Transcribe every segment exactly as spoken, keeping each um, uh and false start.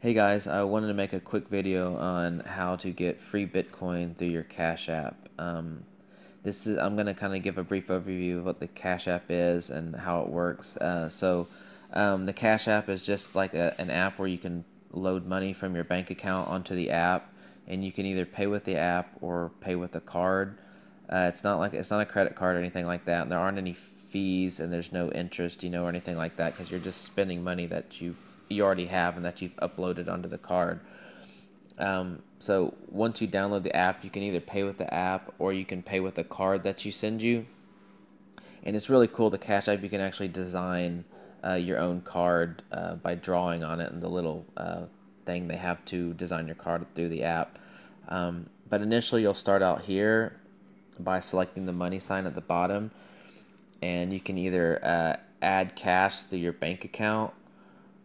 Hey guys, I wanted to make a quick video on how to get free Bitcoin through your Cash App. Um, this is I'm going to kind of give a brief overview of what the Cash App is and how it works. Uh, so um, the Cash App is just like a, an app where you can load money from your bank account onto the app, and you can either pay with the app or pay with a card. Uh, it's not like it's not a credit card or anything like that. And there aren't any fees, and there's no interest, you know, or anything like that, because you're just spending money that you've you already have and that you've uploaded onto the card. Um, so once you download the app, you can either pay with the app or you can pay with a card that you send you. And it's really cool, the Cash App, you can actually design uh, your own card uh, by drawing on it and the little uh, thing they have to design your card through the app. Um, but initially you'll start out here by selecting the money sign at the bottom, and you can either uh, add cash through your bank account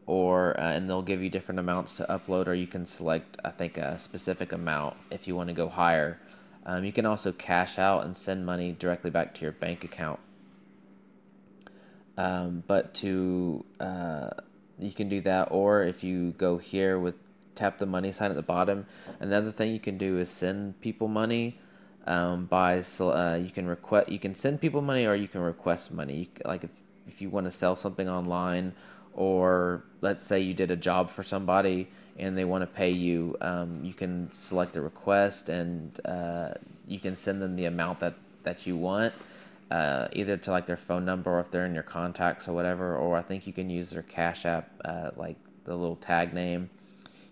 or uh, and they'll give you different amounts to upload, or you can select, I think, a specific amount if you want to go higher. Um, you can also cash out and send money directly back to your bank account. Um, but to uh, you can do that, or if you go here with tap the money sign at the bottom, another thing you can do is send people money um, by so uh, you can request you can send people money, or you can request money. You, like if if you want to sell something online, or let's say you did a job for somebody and they want to pay you, um, you can select a request, and uh, you can send them the amount that, that you want, uh, either to like their phone number or if they're in your contacts or whatever, or I think you can use their Cash App, uh, like the little tag name.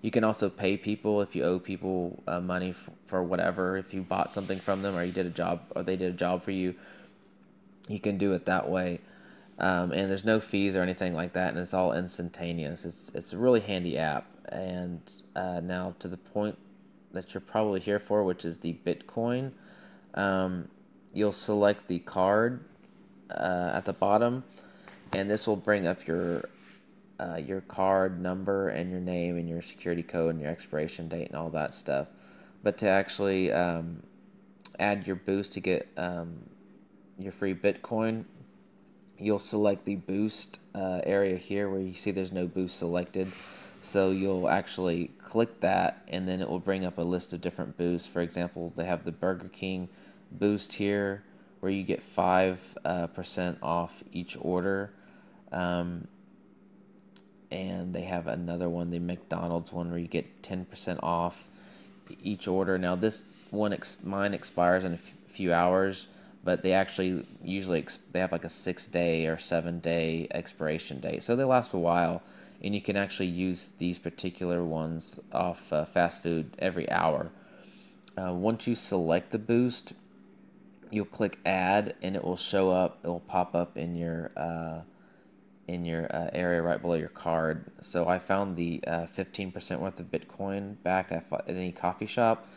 You can also pay people if you owe people uh, money f for whatever, if you bought something from them or you did a job or they did a job for you, you can do it that way. Um, and there's no fees or anything like that, and it's all instantaneous. It's it's a really handy app. And uh, now to the point that you're probably here for, which is the Bitcoin. Um, you'll select the card uh, at the bottom, and this will bring up your uh, your card number and your name and your security code and your expiration date and all that stuff. But to actually um, add your boost to get um, your free Bitcoin, you'll select the boost uh, area here where you see there's no boost selected. So you'll actually click that, and then it will bring up a list of different boosts. For example, they have the Burger King boost here where you get five percent uh, off each order. Um, and they have another one, the McDonald's one, where you get ten percent off each order. Now this one, ex mine expires in a few hours, but they actually usually, they have like a six day or seven day expiration date. So they last a while, and you can actually use these particular ones off uh, fast food every hour. Uh, once you select the boost, you'll click add, and it will show up, it will pop up in your, uh, in your uh, area right below your card. So I found the uh, fifteen percent worth of Bitcoin back at any coffee shop.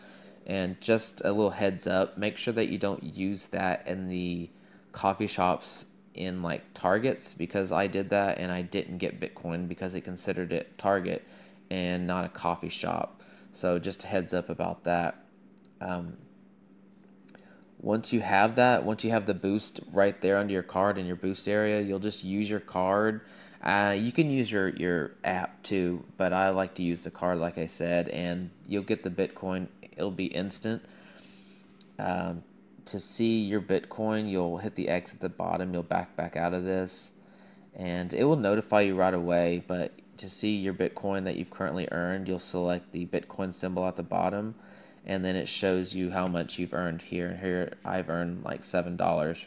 And just a little heads up, make sure that you don't use that in the coffee shops in like Targets, because I did that and I didn't get Bitcoin because it considered it Target and not a coffee shop. So just a heads up about that. Um, once you have that, once you have the boost right there under your card in your boost area, you'll just use your card. Uh, you can use your, your app too, but I like to use the card like I said, and you'll get the Bitcoin. It'll be instant. Um, to see your Bitcoin, you'll hit the X at the bottom. You'll back back out of this, and it will notify you right away. But to see your Bitcoin that you've currently earned, you'll select the Bitcoin symbol at the bottom, and then it shows you how much you've earned here. And here I've earned like seven dollars.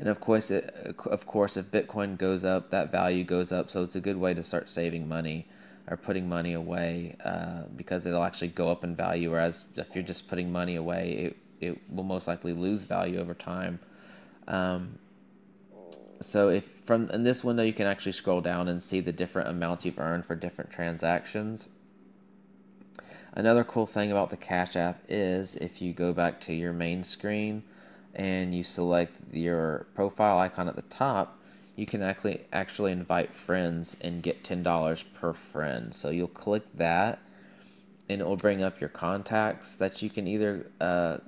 And of course, it, of course, if Bitcoin goes up, that value goes up. So it's a good way to start saving money or putting money away, uh, because it'll actually go up in value, whereas if you're just putting money away, it, it will most likely lose value over time. Um, so if from in this window, you can actually scroll down and see the different amounts you've earned for different transactions. Another cool thing about the Cash App is if you go back to your main screen and you select your profile icon at the top, you can actually actually invite friends and get ten dollars per friend. So you'll click that, and it will bring up your contacts that you can either uh,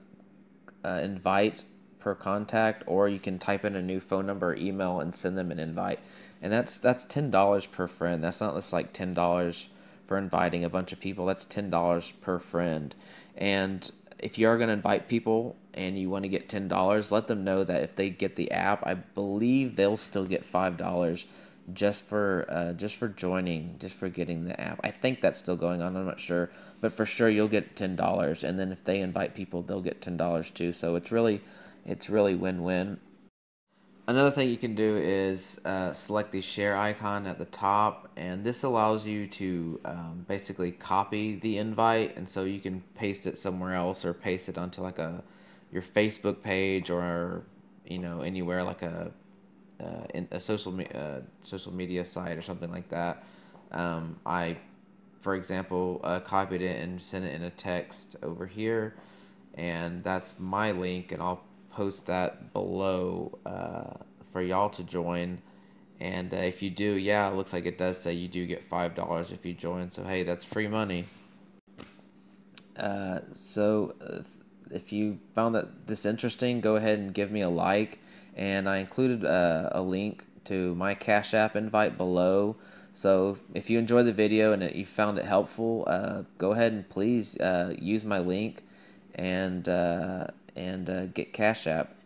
uh, invite per contact, or you can type in a new phone number or email and send them an invite. And that's that's ten dollars per friend. That's not just like ten dollars for inviting a bunch of people. That's ten dollars per friend. And if you are going to invite people and you want to get ten dollars, let them know that if they get the app, I believe they'll still get five dollars just for uh, just for joining, just for getting the app. I think that's still going on. I'm not sure. But for sure, you'll get ten dollars. And then if they invite people, they'll get ten dollars too. So it's really it's really win-win. Another thing you can do is uh, select the share icon at the top, and this allows you to um, basically copy the invite, and so you can paste it somewhere else or paste it onto like a your Facebook page or you know anywhere like a uh, in a social me uh, social media site or something like that. Um, I, for example, uh, copied it and sent it in a text over here, and that's my link, and I'll post that below uh, for y'all to join. And uh, if you do, yeah, it looks like it does say you do get five dollars if you join, so hey, that's free money. Uh, so if you found that this interesting, go ahead and give me a like, and I included uh, a link to my Cash App invite below. So if you enjoyed the video and you found it helpful, uh, go ahead and please uh, use my link and uh, and uh, get Cash App.